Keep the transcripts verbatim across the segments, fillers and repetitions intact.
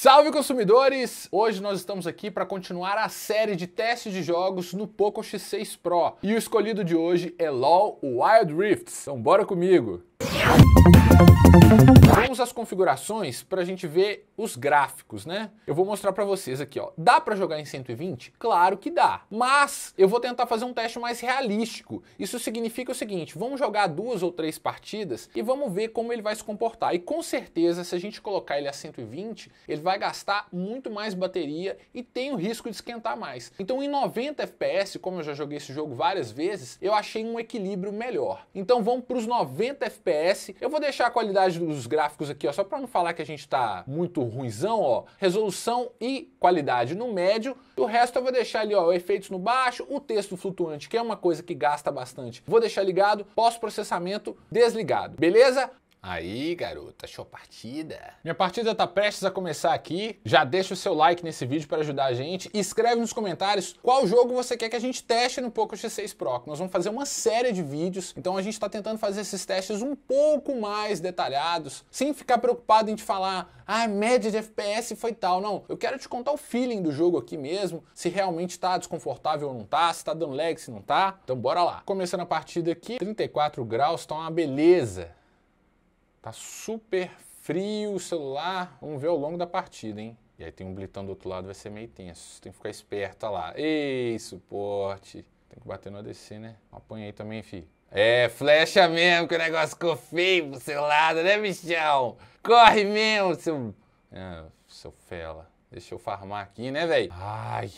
Salve, consumidores! Hoje nós estamos aqui para continuar a série de testes de jogos no Poco X seis Pro. E o escolhido de hoje é LOL Wild Rift. Então bora comigo! Vamos às configurações para a gente ver os gráficos, né? Eu vou mostrar para vocês aqui, ó. Dá para jogar em cento e vinte? Claro que dá, mas eu vou tentar fazer um teste mais realístico. Isso significa o seguinte: vamos jogar duas ou três partidas e vamos ver como ele vai se comportar. E com certeza, se a gente colocar ele a cento e vinte, ele vai gastar muito mais bateria e tem o risco de esquentar mais. Então, em noventa F P S, como eu já joguei esse jogo várias vezes, eu achei um equilíbrio melhor. Então, vamos para os noventa F P S. Eu vou deixar a qualidade dos gráficos aqui, ó, só para não falar que a gente tá muito ruinzão, ó. Resolução e qualidade no médio. O resto eu vou deixar ali, ó, efeitos no baixo, o texto flutuante, que é uma coisa que gasta bastante, vou deixar ligado, pós-processamento desligado, beleza? Aí, garota, show partida. Minha partida tá prestes a começar aqui. Já deixa o seu like nesse vídeo para ajudar a gente. E escreve nos comentários qual jogo você quer que a gente teste no Poco X seis Pro. Nós vamos fazer uma série de vídeos. Então a gente tá tentando fazer esses testes um pouco mais detalhados, sem ficar preocupado em te falar, ah, média de F P S foi tal. Não, eu quero te contar o feeling do jogo aqui mesmo, se realmente tá desconfortável ou não tá, se tá dando lag, se não tá. Então bora lá. Começando a partida aqui, trinta e quatro graus, tá uma beleza. Tá super frio o celular. Vamos ver ao longo da partida, hein? E aí tem um blitão do outro lado, vai ser meio tenso. Tem que ficar esperto, olha lá. Ei, suporte. Tem que bater no A D C, né? Apanha aí também, fi. É, flecha mesmo, que o negócio ficou feio pro seu lado, né, bichão? Corre mesmo, seu... Ah, seu fela. Deixa eu farmar aqui, né, velho? Ai,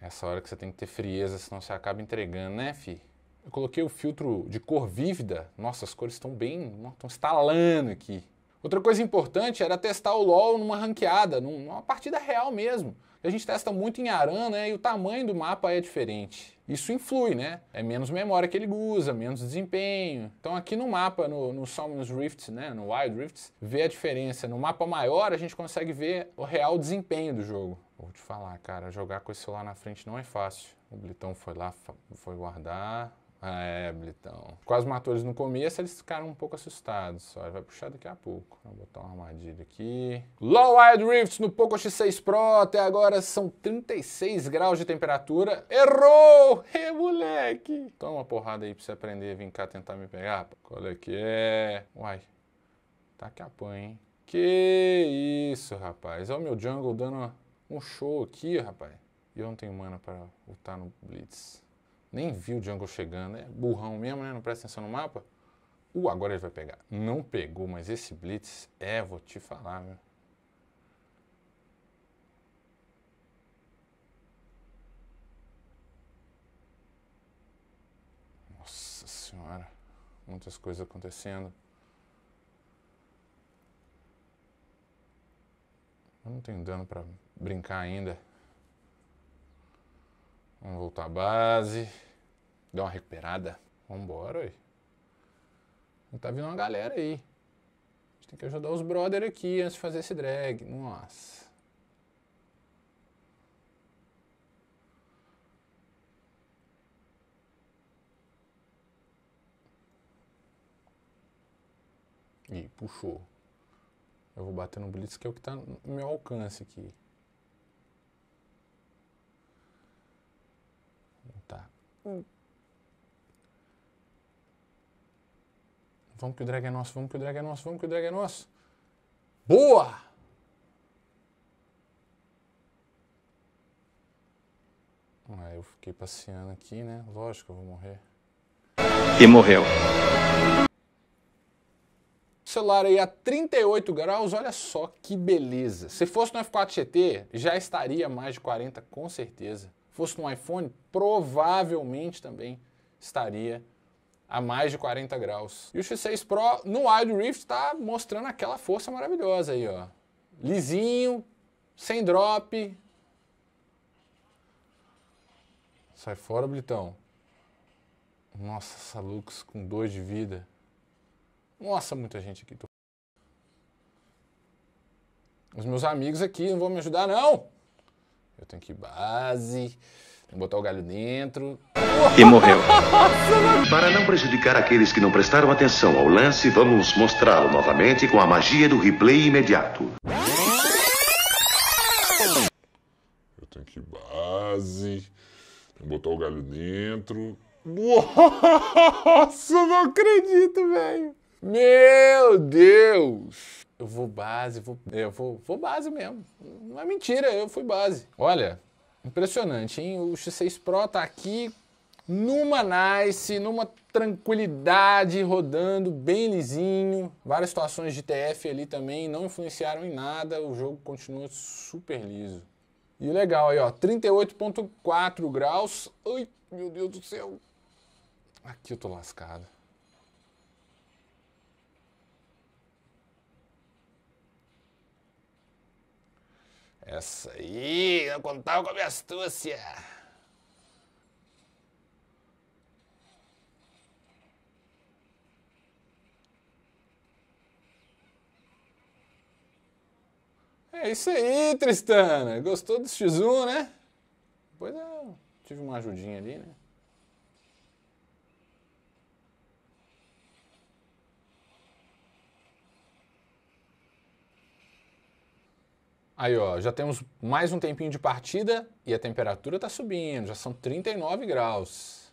essa hora que você tem que ter frieza, senão você acaba entregando, né, fi? Eu coloquei o filtro de cor vívida. Nossa, as cores estão bem... estão estalando aqui. Outra coisa importante era testar o LoL numa ranqueada, numa partida real mesmo. A gente testa muito em Aran, né? E o tamanho do mapa é diferente. Isso influi, né? É menos memória que ele usa, menos desempenho. Então aqui no mapa, no, no Summoners Rift, né? No Wild Rift, vê a diferença. No mapa maior, a gente consegue ver o real desempenho do jogo. Vou te falar, cara, jogar com esse celular na frente não é fácil. O Blitão foi lá, foi guardar... Ah, é, Blitão. Quase matou eles no começo, eles ficaram um pouco assustados. Só vai puxar daqui a pouco. Vou botar uma armadilha aqui. LOL Wild Rift no Poco X seis Pro. Até agora são trinta e seis graus de temperatura. Errou! É, moleque! Toma uma porrada aí pra você aprender a vir cá tentar me pegar. Qual é que é? Uai. Tá que apanha, hein? Que isso, rapaz. Olha o meu jungle dando um show aqui, rapaz. E eu não tenho mana pra lutar no Blitz. Nem vi o jungle chegando, é burrão mesmo, né? Não presta atenção no mapa. Uh, agora ele vai pegar. Não pegou, mas esse Blitz, é, vou te falar, meu. Nossa senhora. Muitas coisas acontecendo. Eu não tenho dano pra brincar ainda. Vamos voltar à base. Dá uma recuperada. Vambora, ué. Tá vindo uma galera aí. A gente tem que ajudar os brother aqui antes de fazer esse drag. Nossa. Ih, puxou. Eu vou bater no Blitz, que é o que tá no meu alcance aqui. Tá. Hum. Vamos que o drag é nosso, vamos que o drag é nosso, vamos que o drag é nosso. Boa! Ah, eu fiquei passeando aqui, né? Lógico que eu vou morrer. E morreu. Celular aí a trinta e oito graus, olha só que beleza. Se fosse no F quatro G T, já estaria mais de quarenta, com certeza. Se fosse um iPhone, provavelmente também estaria a mais de quarenta graus. E o X seis Pro no Wild Rift tá mostrando aquela força maravilhosa aí, ó. Lisinho, sem drop. Sai fora, Blitão. Nossa, essa Lux com dois de vida. Nossa, muita gente aqui. Os meus amigos aqui não vão me ajudar, não. Eu tenho que ir base, tenho que botar o galho dentro. E morreu. Para não prejudicar aqueles que não prestaram atenção ao lance, vamos mostrá-lo novamente com a magia do replay imediato. tem que ir base, tem que botar o galho dentro. Nossa, não acredito, velho. Meu Deus! Eu vou base, vou, eu vou, vou base mesmo. Não é mentira, eu fui base. Olha, impressionante, hein? O X seis Pro tá aqui numa nice, numa tranquilidade, rodando bem lisinho. Várias situações de T F ali também não influenciaram em nada. O jogo continua super liso. E o legal aí, ó, trinta e oito vírgula quatro graus. Ai, meu Deus do céu. Aqui eu tô lascado. Essa aí, eu contava com a minha astúcia. É isso aí, Tristana. Gostou do X um, né? Pois é, tive uma ajudinha ali, né? Aí, ó, já temos mais um tempinho de partida e a temperatura tá subindo, já são trinta e nove graus.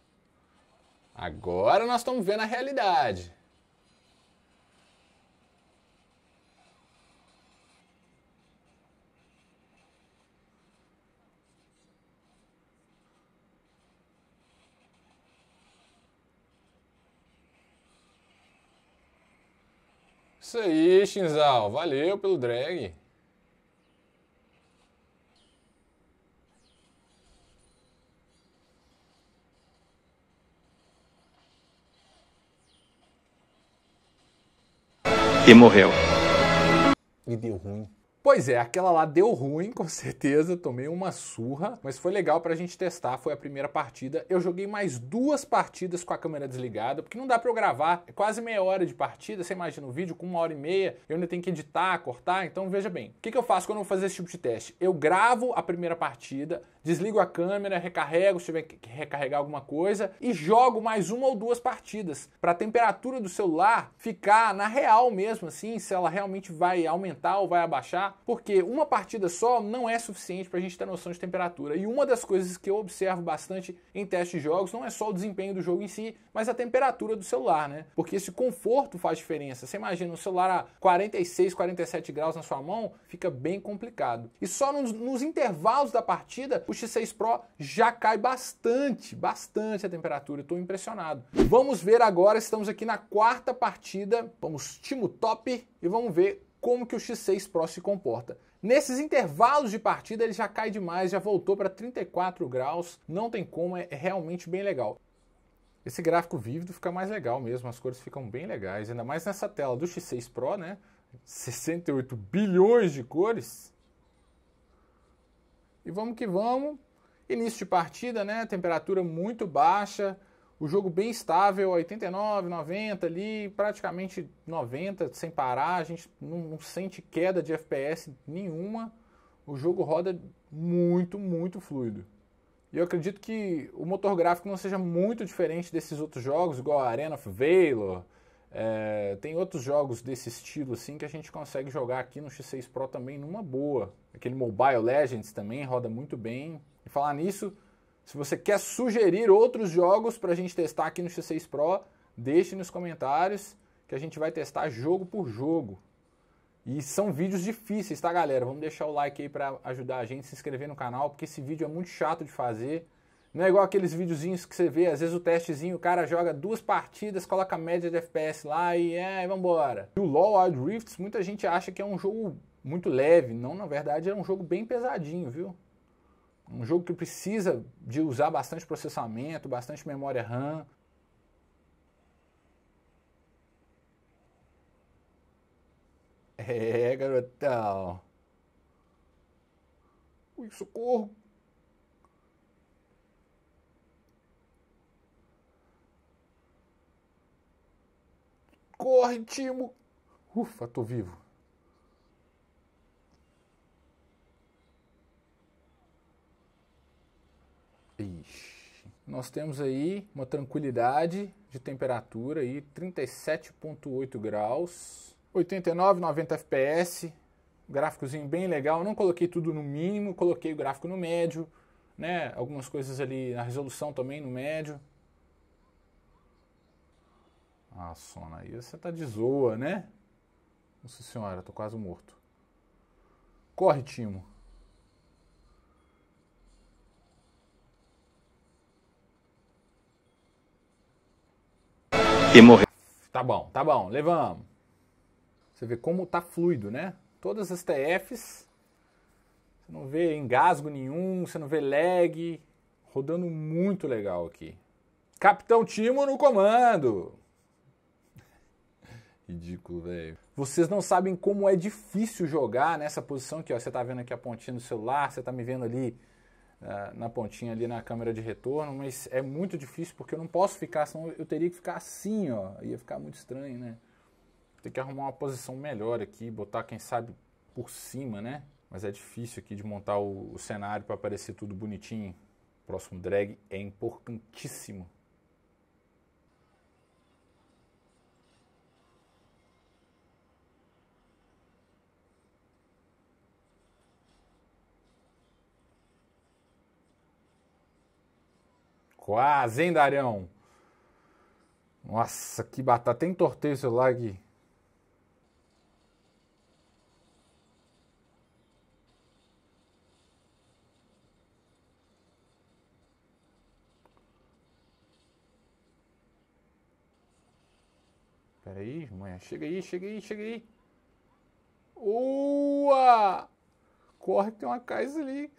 Agora nós estamos vendo a realidade. Isso aí, Shinzal, valeu pelo drag. E morreu. E deu ruim. Pois é, aquela lá deu ruim, com certeza, tomei uma surra, mas foi legal pra gente testar, foi a primeira partida. Eu joguei mais duas partidas com a câmera desligada, porque não dá pra eu gravar, é quase meia hora de partida, você imagina o vídeo com uma hora e meia, eu ainda tenho que editar, cortar, então veja bem. O que que eu faço quando eu vou fazer esse tipo de teste? Eu gravo a primeira partida, desligo a câmera, recarrego, se tiver que recarregar alguma coisa, e jogo mais uma ou duas partidas, pra temperatura do celular ficar na real mesmo, assim, se ela realmente vai aumentar ou vai abaixar. Porque uma partida só não é suficiente para a gente ter noção de temperatura. E uma das coisas que eu observo bastante em testes de jogos não é só o desempenho do jogo em si, mas a temperatura do celular, né? Porque esse conforto faz diferença. Você imagina um celular a quarenta e seis, quarenta e sete graus na sua mão, fica bem complicado. E só nos, nos intervalos da partida, o X seis Pro já cai bastante, bastante a temperatura. Estou impressionado. Vamos ver agora, estamos aqui na quarta partida. Vamos time top e vamos ver como que o X seis Pro se comporta. Nesses intervalos de partida ele já cai demais, já voltou para trinta e quatro graus, não tem como, é realmente bem legal. Esse gráfico vívido fica mais legal mesmo, as cores ficam bem legais, ainda mais nessa tela do X seis Pro, né? sessenta e oito bilhões de cores. E vamos que vamos. Início de partida, né? Temperatura muito baixa. O jogo bem estável, oitenta e nove, noventa ali, praticamente noventa sem parar, a gente não, não sente queda de F P S nenhuma. O jogo roda muito, muito fluido. E eu acredito que o motor gráfico não seja muito diferente desses outros jogos, igual a Arena of Valor. É, tem outros jogos desse estilo assim que a gente consegue jogar aqui no X seis Pro também numa boa. Aquele Mobile Legends também roda muito bem. E falar nisso... Se você quer sugerir outros jogos para a gente testar aqui no X seis Pro, deixe nos comentários que a gente vai testar jogo por jogo. E são vídeos difíceis, tá, galera? Vamos deixar o like aí para ajudar a gente, se inscrever no canal, porque esse vídeo é muito chato de fazer. Não é igual aqueles videozinhos que você vê, às vezes o testezinho, o cara joga duas partidas, coloca a média de F P S lá e é, vambora. E o LOL Wild Rift, muita gente acha que é um jogo muito leve. Não, na verdade, é um jogo bem pesadinho, viu? Um jogo que precisa de usar bastante processamento, bastante memória RAM. É, garotão. Ui, socorro. Corre, Timo. Ufa, tô vivo. Ixi. Nós temos aí uma tranquilidade de temperatura aí, trinta e sete vírgula oito graus, oitenta e nove, noventa F P S, gráficozinho bem legal. Eu não coloquei tudo no mínimo, coloquei o gráfico no médio, né? Algumas coisas ali na resolução também no médio. Ah, Sona, aí você tá de zoa, né? Nossa senhora, tô quase morto. Corre, Timo. E morreu. Tá bom, tá bom, levamos. Você vê como tá fluido, né? Todas as T Fs, você não vê engasgo nenhum, você não vê lag. Rodando muito legal aqui. Capitão Timo no comando. Ridículo, velho. Vocês não sabem como é difícil jogar nessa posição aqui, ó. Você tá vendo aqui a pontinha do celular, você tá me vendo ali uh, na pontinha ali na câmera de retorno, mas é muito difícil porque eu não posso ficar, senão eu teria que ficar assim, ó. Ia ficar muito estranho, né? Tem que arrumar uma posição melhor aqui, botar, quem sabe, por cima, né? Mas é difícil aqui de montar o, o cenário para aparecer tudo bonitinho. Próximo drag é importantíssimo. Quase, hein, Darião? Nossa, que batata. Tem torteio o celular aqui. Pera aí, mãe. Chega aí, chega aí, chega aí. Ua! Corre que tem uma caixa ali.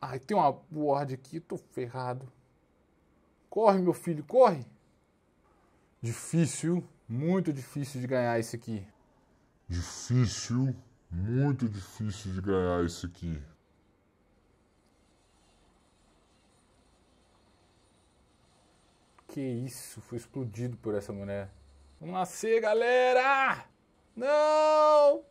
Ai, tem uma ward aqui, tô ferrado. Corre, meu filho, corre. Difícil, muito difícil de ganhar isso aqui. Difícil, muito difícil de ganhar isso aqui. Que isso, fui explodido por essa mulher. Vamos nascer, galera! Não!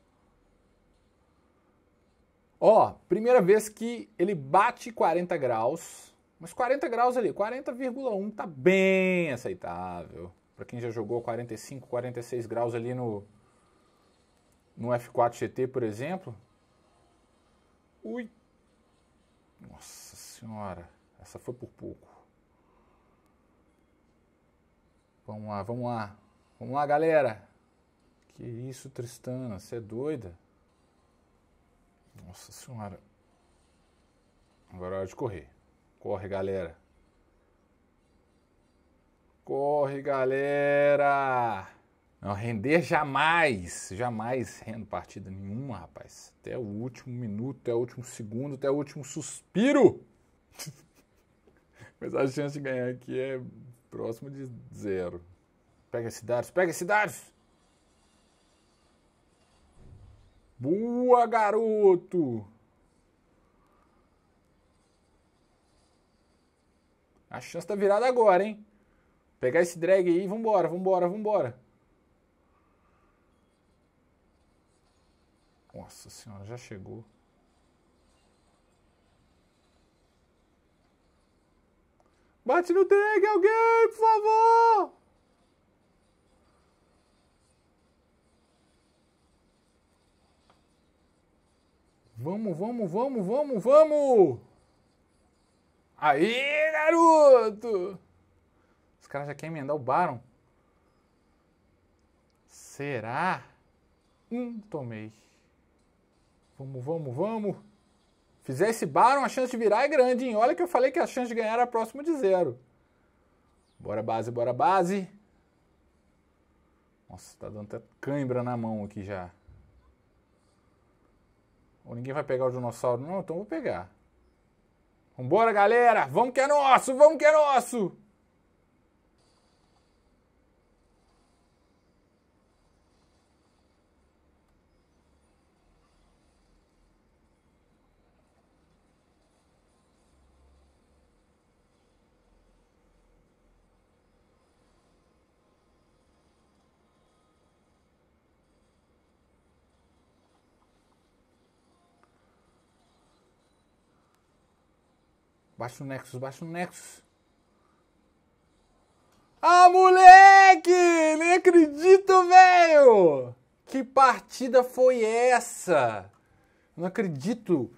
Ó, primeira vez que ele bate quarenta graus, mas quarenta graus ali, quarenta vírgula um tá bem aceitável. Pra quem já jogou quarenta e cinco, quarenta e seis graus ali no, no F quatro G T, por exemplo. Ui! Nossa senhora, essa foi por pouco. Vamos lá, vamos lá. Vamos lá, galera. Que isso, Tristana, você é doida? Nossa senhora. Agora é hora de correr. Corre, galera. Corre, galera. Não render jamais. Jamais rendo partida nenhuma, rapaz. Até o último minuto, até o último segundo, até o último suspiro. Mas a chance de ganhar aqui é próximo de zero. Pega esse Darius, pega esse Darius. Boa, garoto! A chance tá virada agora, hein? Pegar esse drag aí e vambora, vambora, vambora. Nossa senhora, já chegou. Bate no drag, alguém, por favor! Vamos, vamos, vamos, vamos, vamos! Aí, garoto! Os caras já querem emendar o Baron. Será? Hum, tomei. Vamos, vamos, vamos. Fizer esse Baron, a chance de virar é grande, hein? Olha que eu falei que a chance de ganhar era próxima de zero. Bora, base, bora, base. Nossa, tá dando até cãibra na mão aqui já. Ou ninguém vai pegar o dinossauro, não? Então eu vou pegar. Vambora, galera! Vamos que é nosso! Vamos que é nosso! Baixa no Nexus, baixa no Nexus. Ah, moleque! Nem acredito, velho! Que partida foi essa? Não acredito.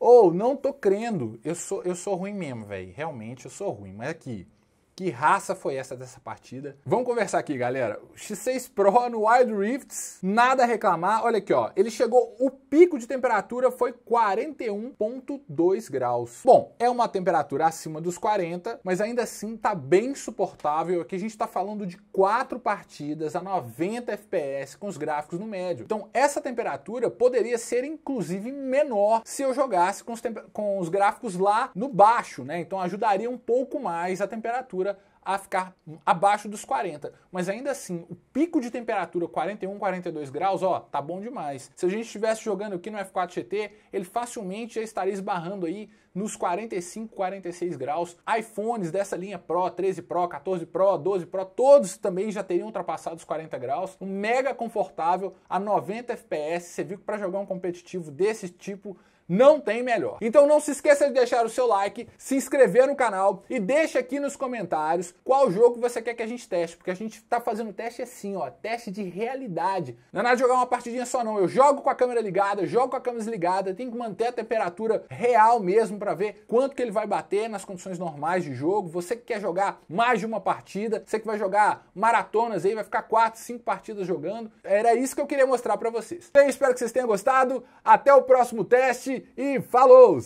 Ou, oh, não tô crendo. Eu sou, eu sou ruim mesmo, velho. Realmente, eu sou ruim. Mas aqui, que raça foi essa dessa partida? Vamos conversar aqui, galera. O X seis Pro no Wild Rifts, nada a reclamar. Olha aqui, ó. Ele chegou, o pico de temperatura foi quarenta e um vírgula dois graus. Bom, é uma temperatura acima dos quarenta, mas ainda assim tá bem suportável. Aqui a gente tá falando de quatro partidas a noventa F P S com os gráficos no médio. Então essa temperatura poderia ser inclusive menor se eu jogasse com os, com os gráficos lá no baixo, né? Então ajudaria um pouco mais a temperatura a ficar abaixo dos quarenta, mas ainda assim, o pico de temperatura quarenta e um, quarenta e dois graus, ó, tá bom demais. Se a gente estivesse jogando aqui no F quatro G T, ele facilmente já estaria esbarrando aí nos quarenta e cinco, quarenta e seis graus. iPhones dessa linha Pro, treze Pro, quatorze Pro, doze Pro, todos também já teriam ultrapassado os quarenta graus. Um mega confortável a noventa F P S, você viu que para jogar um competitivo desse tipo não tem melhor. Então não se esqueça de deixar o seu like, se inscrever no canal e deixa aqui nos comentários qual jogo você quer que a gente teste, porque a gente tá fazendo teste assim, ó, teste de realidade. Não é nada de jogar uma partidinha só não, eu jogo com a câmera ligada, jogo com a câmera desligada, tem que manter a temperatura real mesmo para ver quanto que ele vai bater nas condições normais de jogo. Você que quer jogar mais de uma partida, você que vai jogar maratonas aí, vai ficar quatro, cinco partidas jogando. Era isso que eu queria mostrar para vocês. Então, eu espero que vocês tenham gostado, até o próximo teste. E falou!